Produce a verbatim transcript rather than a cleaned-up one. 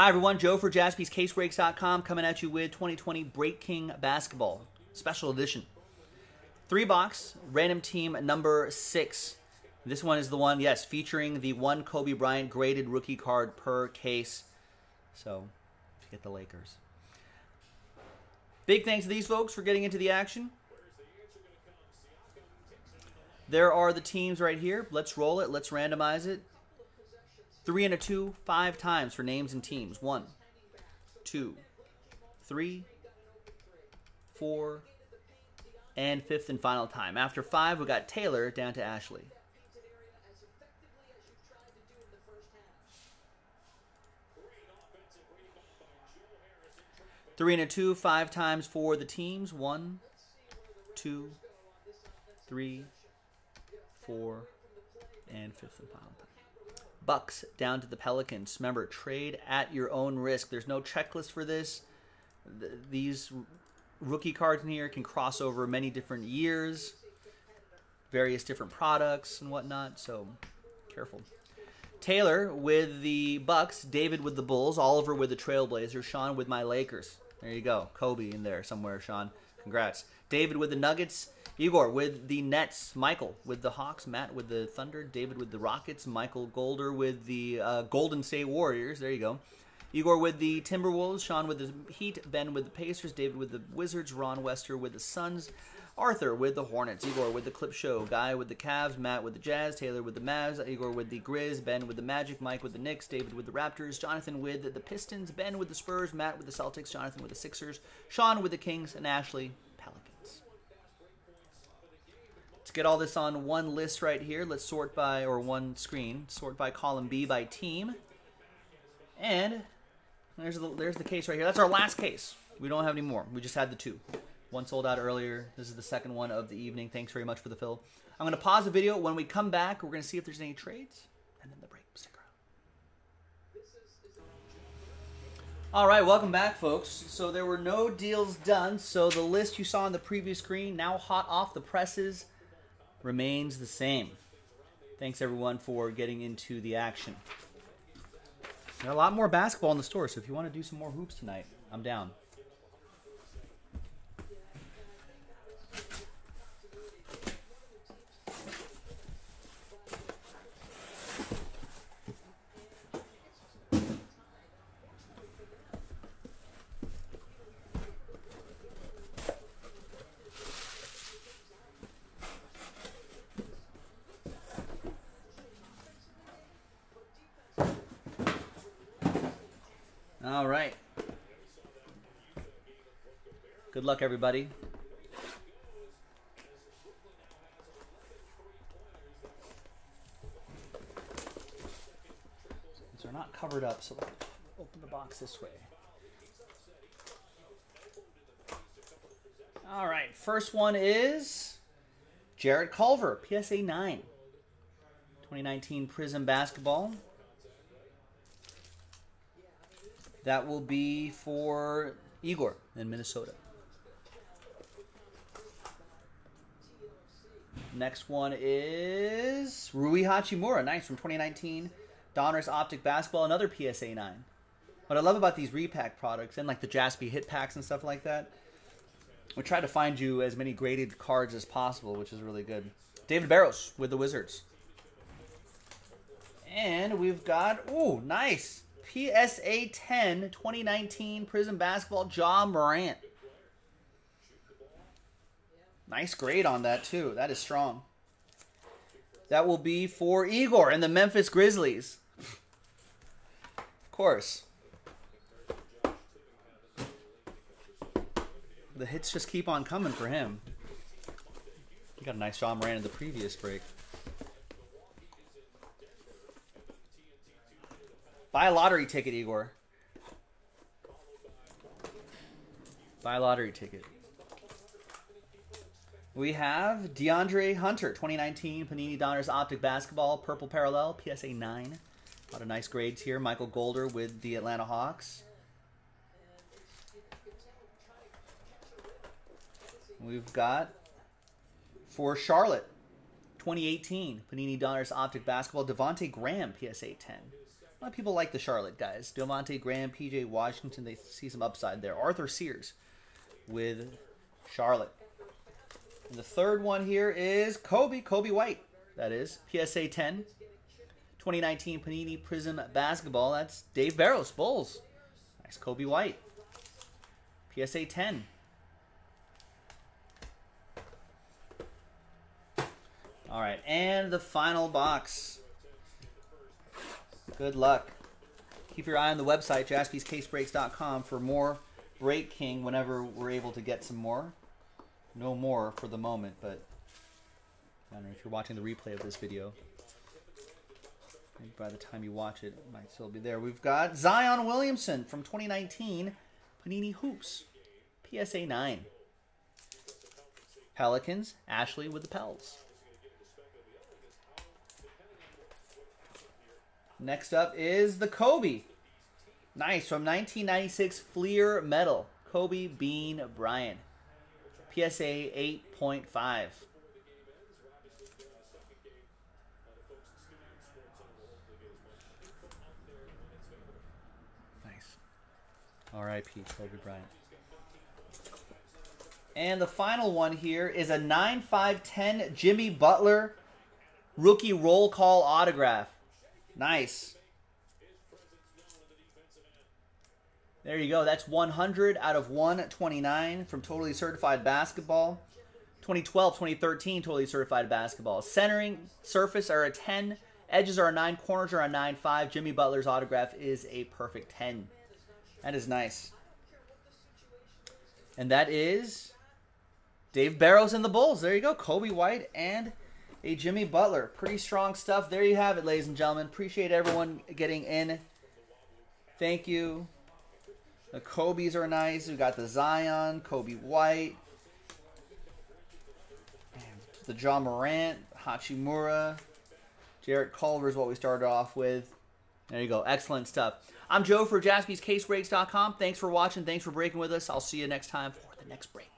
Hi everyone, Joe for Jaspys Case Breaks dot com coming at you with twenty twenty Break King Basketball, special edition. Three box, random team number six. This one is the one, yes, featuring the one Kobe Bryant graded rookie card per case. So, get the Lakers. Big thanks to these folks for getting into the action. There are the teams right here. Let's roll it. Let's randomize it. Three and a two, five times for names and teams. One, two, three, four, and fifth and final time. After five, we got Taylor down to Ashley. Three and a two, five times for the teams. One, two, three, four, and fifth and final time. Bucks down to the Pelicans. Remember, trade at your own risk. There's no checklist for this. Th these rookie cards in here can cross over many different years, various different products and whatnot, so careful. Taylor with the Bucks, David with the Bulls, Oliver with the Trailblazers, Sean with my Lakers. There you go. Kobe in there somewhere, Sean. Congrats. David with the Nuggets. Igor with the Nets, Michael with the Hawks, Matt with the Thunder, David with the Rockets, Michael Golder with the uh, Golden State Warriors. There you go. Igor with the Timberwolves, Sean with the Heat, Ben with the Pacers, David with the Wizards, Ron Wester with the Suns, Arthur with the Hornets, Igor with the Clip Show, Guy with the Cavs, Matt with the Jazz, Taylor with the Mavs, Igor with the Grizz, Ben with the Magic, Mike with the Knicks, David with the Raptors, Jonathan with the Pistons, Ben with the Spurs, Matt with the Celtics, Jonathan with the Sixers, Sean with the Kings, and Ashley, Pelicans. Let's get all this on one list right here. Let's sort by, or one screen, sort by column B by team. And there's the, there's the case right here. That's our last case. We don't have any more. We just had the two. One sold out earlier. This is the second one of the evening. Thanks very much for the fill. I'm going to pause the video. When we come back, we're going to see if there's any trades. And then the break. Stick around. All right. Welcome back, folks. So there were no deals done. So the list you saw on the previous screen, now hot off the presses, remains the same. Thanks, everyone, for getting into the action. Got a lot more basketball in the store, so if you want to do some more hoops tonight, I'm down. All right. Good luck, everybody. These are not covered up, so we'll open the box this way. All right. First one is Jarrett Culver, P S A nine, twenty nineteen Prism Basketball. That will be for Igor in Minnesota. Next one is Rui Hachimura. Nice, from twenty nineteen. Donruss Optic Basketball, another P S A nine. What I love about these repack products and like the Jaspy hit packs and stuff like that, we try to find you as many graded cards as possible, which is really good. David Barros with the Wizards. And we've got, ooh, nice. P S A ten, twenty nineteen Prism Basketball, Ja Morant. Nice grade on that, too. That is strong. That will be for Igor and the Memphis Grizzlies. Of course. The hits just keep on coming for him. You got a nice Ja Morant in the previous break. Buy a lottery ticket, Igor. Buy a lottery ticket. We have DeAndre Hunter, twenty nineteen Panini Donruss Optic Basketball, Purple Parallel, P S A nine. A lot of nice grades here. Michael Golder with the Atlanta Hawks. We've got for Charlotte, twenty eighteen Panini Donruss Optic Basketball, Devonte' Graham, P S A ten. A lot of people like the Charlotte guys. Devonte' Graham, P J Washington, they see some upside there. Arthur Sears with Charlotte. And the third one here is Kobe, Kobe White. That is P S A ten, twenty nineteen Panini Prism Basketball. That's Dave Barros, Bulls. Nice Kobe White. P S A ten. All right, and the final box. Good luck. Keep your eye on the website, Jaspys Case Breaks dot com, for more Break King whenever we're able to get some more. No more for the moment, but I don't know if you're watching the replay of this video. Maybe by the time you watch it, it might still be there. We've got Zion Williamson from twenty nineteen Panini Hoops, P S A nine. Pelicans, Ashley with the Pels. Next up is the Kobe. Nice, from nineteen ninety-six Fleer Metal, Kobe Bean Bryant, P S A eight point five. R I P Kobe Bryant. And the final one here is a nine five ten Jimmy Butler rookie roll call autograph. Nice. There you go. That's one hundred out of one twenty-nine from Totally Certified Basketball. twenty twelve twenty thirteen Totally Certified Basketball. Centering surface are a ten. Edges are a nine. Corners are a nine five. Jimmy Butler's autograph is a perfect ten. That is nice. And that is Dave Barros and the Bulls. There you go. Kobe White and a Jimmy Butler. Pretty strong stuff. There you have it, ladies and gentlemen. Appreciate everyone getting in. Thank you. The Kobe's are nice. We got the Zion, Kobe White, the Ja Morant, Hachimura, Jarrett Culver is what we started off with. There you go. Excellent stuff. I'm Joe for Jaspys Case Breaks dot com. Thanks for watching. Thanks for breaking with us. I'll see you next time for the next break.